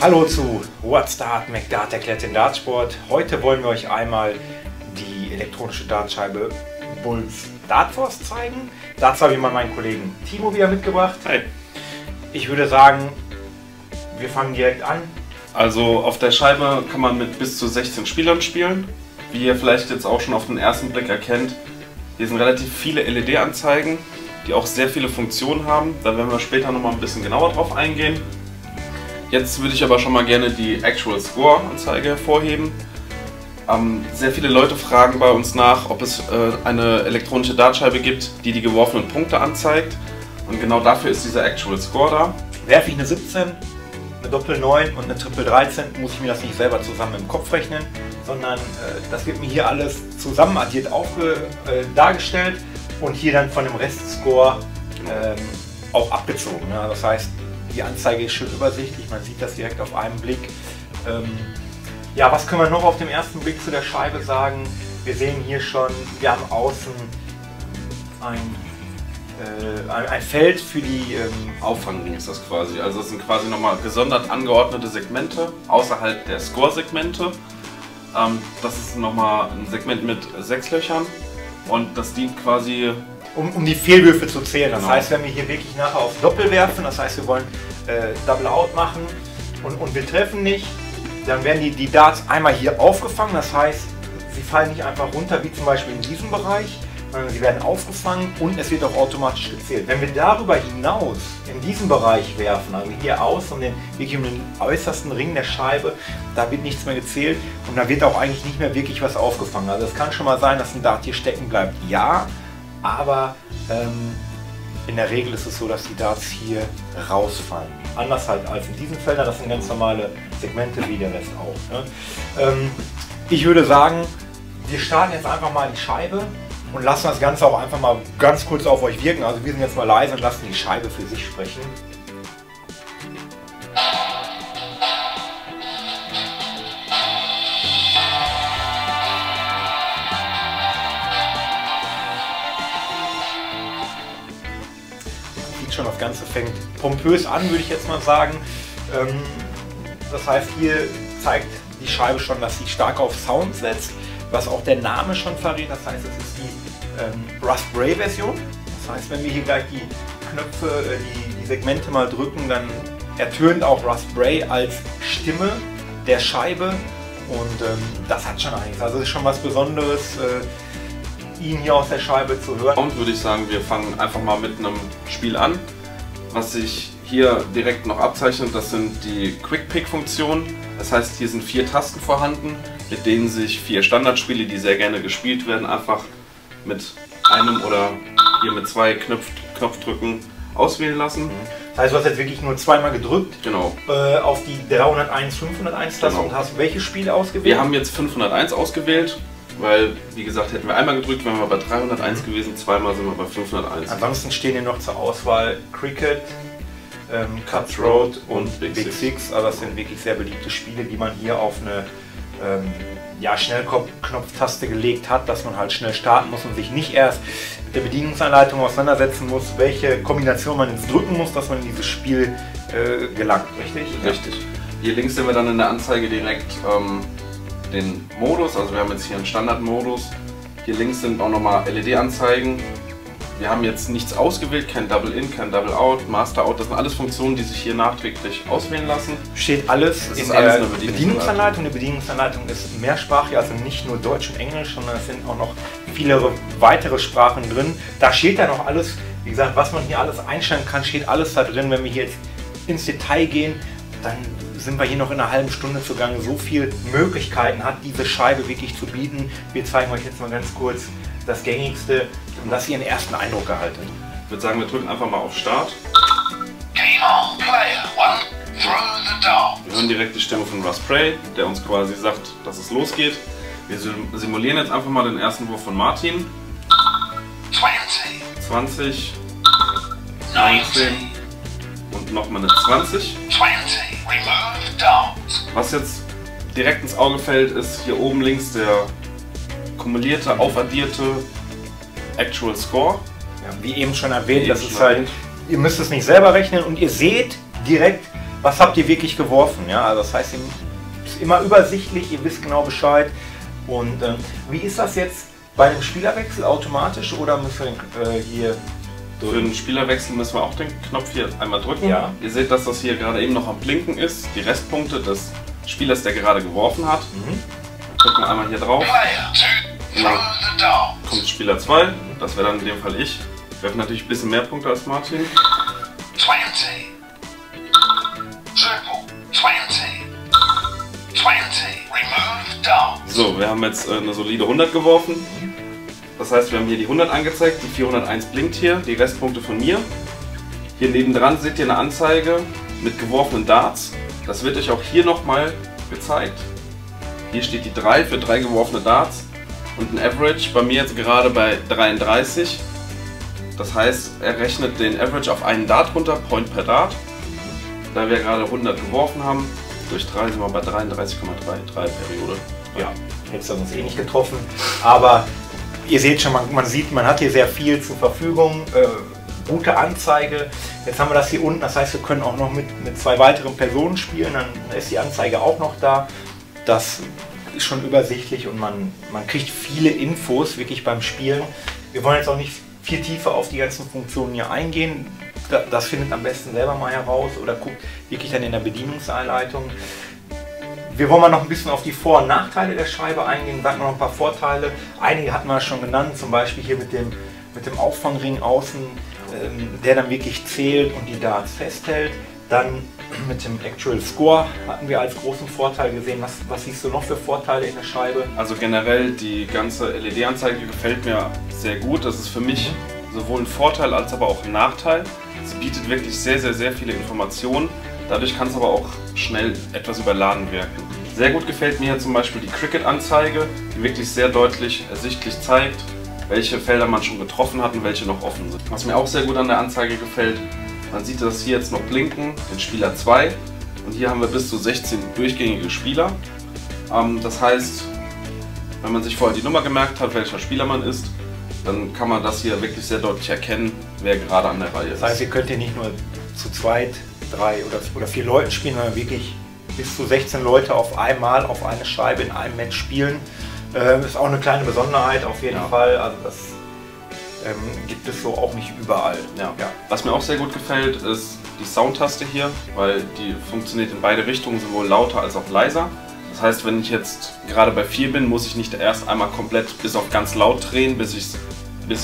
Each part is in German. Hallo zu What's Dart, McDart erklärt den Dartsport. Heute wollen wir euch einmal die elektronische Dartscheibe Bulls Dartforce zeigen. Dazu habe ich mal meinen Kollegen Timo wieder mitgebracht. Hi. Ich würde sagen, wir fangen direkt an. Also auf der Scheibe kann man mit bis zu 16 Spielern spielen. Wie ihr vielleicht jetzt auch schon auf den ersten Blick erkennt, hier sind relativ viele LED-Anzeigen, die auch sehr viele Funktionen haben. Da werden wir später nochmal ein bisschen genauer drauf eingehen. Jetzt würde ich aber schon mal gerne die Actual Score Anzeige hervorheben. Sehr viele Leute fragen bei uns nach, ob es eine elektronische Dartscheibe gibt, die die geworfenen Punkte anzeigt. Und genau dafür ist dieser Actual Score da. Werfe ich eine 17, eine Doppel-9 und eine Triple-13, muss ich mir das nicht selber zusammen im Kopf rechnen, sondern das wird mir hier alles zusammen addiert dargestellt und hier dann von dem Restscore auch abgezogen. Ja, das heißt, die Anzeige ist schön übersichtlich, man sieht das direkt auf einen Blick. Ja, was können wir noch auf dem ersten Blick zu der Scheibe sagen? Wir sehen hier schon, wir haben außen ein Feld für die Auffanglinie ist das quasi. Also es sind quasi nochmal gesondert angeordnete Segmente außerhalb der Score-Segmente. Das ist nochmal ein Segment mit 6 Löchern und das dient quasi um die Fehlwürfe zu zählen. Das heißt, wenn wir hier wirklich nachher auf Doppel werfen, das heißt, wir wollen Double Out machen und wir treffen nicht, dann werden die Darts einmal hier aufgefangen. Das heißt, sie fallen nicht einfach runter, wie zum Beispiel in diesem Bereich, sondern sie werden aufgefangen und es wird auch automatisch gezählt. Wenn wir darüber hinaus in diesem Bereich werfen, also hier aus und wirklich um den äußersten Ring der Scheibe, da wird nichts mehr gezählt und da wird auch eigentlich nicht mehr wirklich was aufgefangen. Also es kann schon mal sein, dass ein Dart hier stecken bleibt, ja. Aber in der Regel ist es so, dass die Darts hier rausfallen. Anders halt als in diesen Feldern, das sind ganz normale Segmente wie der Rest auch. Ne? Ich würde sagen, wir starten jetzt einfach mal die Scheibe und lassen das Ganze auch einfach mal ganz kurz auf euch wirken. Also wir sind jetzt mal leise und lassen die Scheibe für sich sprechen. Schon das Ganze fängt pompös an, würde ich jetzt mal sagen. Das heißt, hier zeigt die Scheibe schon, dass sie stark auf Sound setzt, was auch der Name schon verrät. Das heißt, es ist die Russ Bray Version. Das heißt, wenn wir hier gleich die Knöpfe, die Segmente mal drücken, dann ertönt auch Russ Bray als Stimme der Scheibe und das hat schon einiges. Also es ist schon was Besonderes. Ihn hier aus der Scheibe zu hören. Und würde ich sagen, wir fangen einfach mal mit einem Spiel an. Was sich hier direkt noch abzeichnet, das sind die Quick-Pick-Funktionen. Das heißt, hier sind 4 Tasten vorhanden, mit denen sich 4 Standardspiele, die sehr gerne gespielt werden, einfach mit einem oder hier mit 2 Knopfdrücken auswählen lassen. Das heißt, du hast jetzt wirklich nur zweimal gedrückt, genau, auf die 301, 501 Taste, genau. Und hast welches Spiel ausgewählt? Wir haben jetzt 501 ausgewählt. Weil, wie gesagt, hätten wir einmal gedrückt, wären wir bei 301 gewesen, zweimal sind wir bei 501. Ansonsten stehen hier noch zur Auswahl Cricket, Cutthroat und Big Six. Also das sind wirklich sehr beliebte Spiele, die man hier auf eine Schnellknopftaste gelegt hat, dass man halt schnell starten muss und sich nicht erst mit der Bedienungsanleitung auseinandersetzen muss, welche Kombination man jetzt drücken muss, dass man in dieses Spiel gelangt, richtig? Richtig. Ja. Hier links sehen wir dann in der Anzeige direkt den Modus, also wir haben jetzt hier einen Standardmodus. Hier links sind auch nochmal LED-Anzeigen. Wir haben jetzt nichts ausgewählt, kein Double-In, kein Double-Out, Master-Out. Das sind alles Funktionen, die sich hier nachträglich auswählen lassen. Steht alles in der Bedienungsanleitung. Die Bedienungsanleitung ist mehrsprachig, also nicht nur Deutsch und Englisch, sondern es sind auch noch viele weitere Sprachen drin. Da steht ja noch alles, wie gesagt, was man hier alles einstellen kann, steht alles da drin. Wenn wir hier jetzt ins Detail gehen, dann sind wir hier noch in einer halben Stunde zugange. So viele Möglichkeiten hat diese Scheibe wirklich zu bieten. Wir zeigen euch jetzt mal ganz kurz das Gängigste, um dass ihr einen ersten Eindruck erhaltet. Ich würde sagen, wir drücken einfach mal auf Start. Game on, player one, throw the dart. Wir hören direkt die Stimme von Russ Bray, der uns quasi sagt, dass es losgeht. Wir simulieren jetzt einfach mal den ersten Wurf von Martin. 20. 19. Und nochmal eine 20. 20. Was jetzt direkt ins Auge fällt, ist hier oben links der kumulierte, aufaddierte Actual Score. Ja, wie eben schon erwähnt, das ist halt, ihr müsst es nicht selber rechnen und ihr seht direkt, was habt ihr wirklich geworfen. Ja? Also das heißt, es ist immer übersichtlich, ihr wisst genau Bescheid. Und wie ist das jetzt bei einem Spielerwechsel automatisch oder müssen wir hier... Für den Spielerwechsel müssen wir auch den Knopf hier einmal drücken. Ja. Ihr seht, dass das hier gerade eben noch am Blinken ist. Die Restpunkte des Spielers, der gerade geworfen hat. Drücken einmal hier drauf. Und dann kommt Spieler 2. Das wäre dann in dem Fall ich. Ich werfe natürlich ein bisschen mehr Punkte als Martin. 20. Remove down. So, wir haben jetzt eine solide 100 geworfen. Das heißt, wir haben hier die 100 angezeigt, die 401 blinkt hier, die Restpunkte von mir. Hier nebendran seht ihr eine Anzeige mit geworfenen Darts. Das wird euch auch hier nochmal gezeigt. Hier steht die 3 für 3 geworfene Darts und ein Average bei mir jetzt gerade bei 33. Das heißt, er rechnet den Average auf einen Dart runter, Point per Dart. Da wir gerade 100 geworfen haben, durch 3 sind wir bei 33,33 Periode. Ja, hätte es sonst eh nicht getroffen, aber... Ihr seht schon, man sieht, man hat hier sehr viel zur Verfügung, gute Anzeige. Jetzt haben wir das hier unten, das heißt, wir können auch noch mit zwei weiteren Personen spielen, dann ist die Anzeige auch noch da. Das ist schon übersichtlich und man kriegt viele Infos wirklich beim Spielen. Wir wollen jetzt auch nicht viel tiefer auf die ganzen Funktionen hier eingehen. Das findet am besten selber mal heraus oder guckt wirklich dann in der Bedienungsanleitung. Wir wollen mal noch ein bisschen auf die Vor- und Nachteile der Scheibe eingehen, sagen noch ein paar Vorteile. Einige hatten wir schon genannt, zum Beispiel hier mit dem Auffangring außen, der dann wirklich zählt und die Darts festhält. Dann mit dem Actual Score hatten wir als großen Vorteil gesehen. Was siehst du noch für Vorteile in der Scheibe? Also generell die ganze LED-Anzeige gefällt mir sehr gut. Das ist für mich sowohl ein Vorteil als aber auch ein Nachteil. Es bietet wirklich sehr, sehr, sehr viele Informationen. Dadurch kann es aber auch schnell etwas überladen wirken. Sehr gut gefällt mir zum Beispiel die Cricket-Anzeige, die wirklich sehr deutlich ersichtlich zeigt, welche Felder man schon getroffen hat und welche noch offen sind. Was mir auch sehr gut an der Anzeige gefällt, man sieht das hier jetzt noch blinken, den Spieler 2. Und hier haben wir bis zu 16 durchgängige Spieler. Das heißt, wenn man sich vorher die Nummer gemerkt hat, welcher Spieler man ist, dann kann man das hier wirklich sehr deutlich erkennen, wer gerade an der Reihe ist. Das heißt, ihr könnt hier nicht nur zu zweit 3 oder 4 Leuten spielen, sondern wirklich bis zu 16 Leute auf einmal auf eine Scheibe in einem Match spielen. Ist auch eine kleine Besonderheit auf jeden Fall. Also das gibt es so auch nicht überall. Ja. Ja. Was mir auch sehr gut gefällt, ist die Soundtaste hier, weil die funktioniert in beide Richtungen, sowohl lauter als auch leiser. Das heißt, wenn ich jetzt gerade bei 4 bin, muss ich nicht erst einmal komplett bis auf ganz laut drehen, bis ich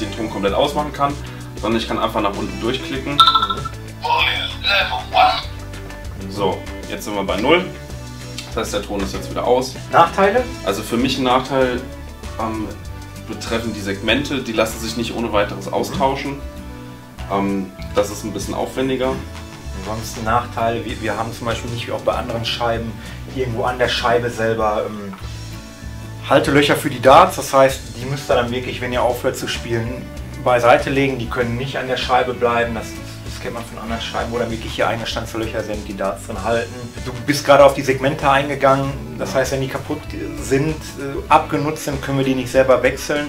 den Ton komplett ausmachen kann, sondern ich kann einfach nach unten durchklicken. So, jetzt sind wir bei 0. Das heißt, der Ton ist jetzt wieder aus. Nachteile? Also für mich ein Nachteil betreffen die Segmente. Die lassen sich nicht ohne weiteres austauschen. Das ist ein bisschen aufwendiger. Ansonsten Nachteile, wir haben zum Beispiel nicht wie auch bei anderen Scheiben irgendwo an der Scheibe selber Haltelöcher für die Darts. Das heißt, die müsst ihr dann wirklich, wenn ihr aufhört zu spielen, beiseite legen. Die können nicht an der Scheibe bleiben. Das kennt man von anderen Scheiben, wo dann wirklich hier eigene Stanzlöcher sind, die Darts drin halten. Du bist gerade auf die Segmente eingegangen, das heißt, wenn die kaputt sind, abgenutzt sind, können wir die nicht selber wechseln.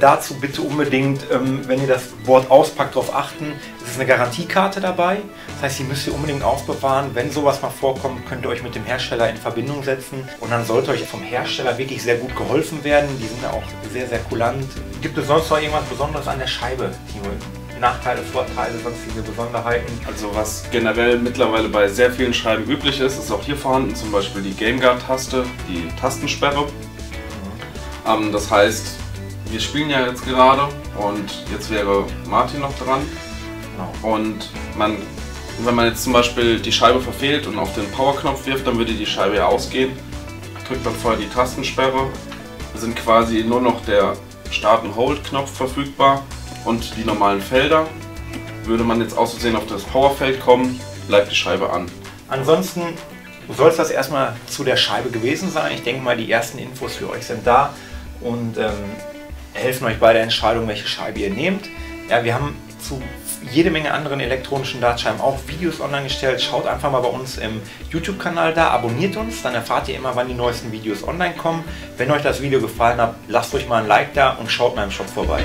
Dazu bitte unbedingt, wenn ihr das Board auspackt, darauf achten, es ist eine Garantiekarte dabei. Das heißt, die müsst ihr unbedingt aufbewahren. Wenn sowas mal vorkommt, könnt ihr euch mit dem Hersteller in Verbindung setzen. Und dann sollte euch vom Hersteller wirklich sehr gut geholfen werden. Die sind ja auch sehr, sehr kulant. Gibt es sonst noch irgendwas Besonderes an der Scheibe, Timo? Nachteile, Vorteile, sonstige Besonderheiten? Also was generell mittlerweile bei sehr vielen Scheiben üblich ist, ist auch hier vorhanden, zum Beispiel die Game Guard-Taste, die Tastensperre. Das heißt, wir spielen ja jetzt gerade und jetzt wäre Martin noch dran. Genau. Und wenn man jetzt zum Beispiel die Scheibe verfehlt und auf den Powerknopf wirft, dann würde die Scheibe ja ausgehen. Drückt dann vorher die Tastensperre, sind quasi nur noch der Start- und Hold-Knopf verfügbar. Und die normalen Felder, würde man jetzt auszusehen auf das Powerfeld kommen, bleibt die Scheibe an. Ansonsten soll es das erstmal zu der Scheibe gewesen sein. Ich denke mal, die ersten Infos für euch sind da und helfen euch bei der Entscheidung, welche Scheibe ihr nehmt. Ja, wir haben zu jede Menge anderen elektronischen Dartscheiben auch Videos online gestellt. Schaut einfach mal bei uns im YouTube-Kanal da, abonniert uns, dann erfahrt ihr immer, wann die neuesten Videos online kommen. Wenn euch das Video gefallen hat, lasst euch mal ein Like da und schaut mal im Shop vorbei.